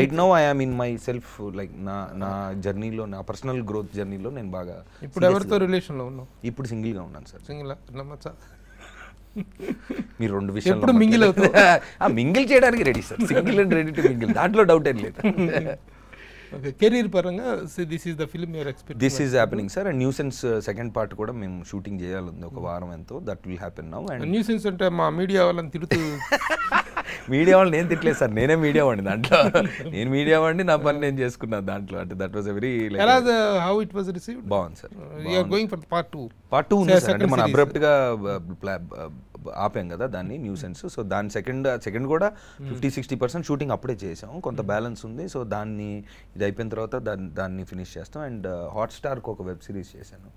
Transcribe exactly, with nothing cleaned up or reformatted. Right now, I am in myself, like na na journey lo, na personal growth journey lo, nen baga. Ippudu evartho relation lo unnavu? Ippudu single ga unnanu sir. Single la? Nammacha. Meer rendu vishayallo. Ippudu mingle avutharu. Ah mingle cheyadaniki ready sir. Single and ready to mingle. Dantlo doubt em ledhu. Okay, career paranga so this is the film you are expecting. This is happening sir, and nuisance uh, second part kuda mem shooting cheyalundi oka varam ento, that will happen now. And nuisance ante ma media valani tirutu media వాళ్ళని నేను తిట్టలేదు sir, నేనే media వాడిని దాంట్లో, నేను media వాడిని నా పని నేను చేసుకున్నాను దాంట్లో. అంటే that was a very how it was received. బాగుంది sir. You are going for part two. Part two ఉంది సార్, అంటే మనం అబ్రప్ట్ గా ఆపాం కదా దాన్ని న్యూసెన్స్. సో దాని సెకండ్ సెకండ్ కూడా ఫిఫ్టీ సిక్స్టీ పర్సెంట్ షూటింగ్ అప్పుడే చేసాము, కొంత బ్యాలెన్స్ ఉంది. సో దాన్ని ఇది అయిపోయిన తర్వాత దాన్ని దాన్ని ఫినిష్ చేస్తాం. అండ్ హాట్ స్టార్కి ఒక వెబ్ సిరీస్ చేశాను,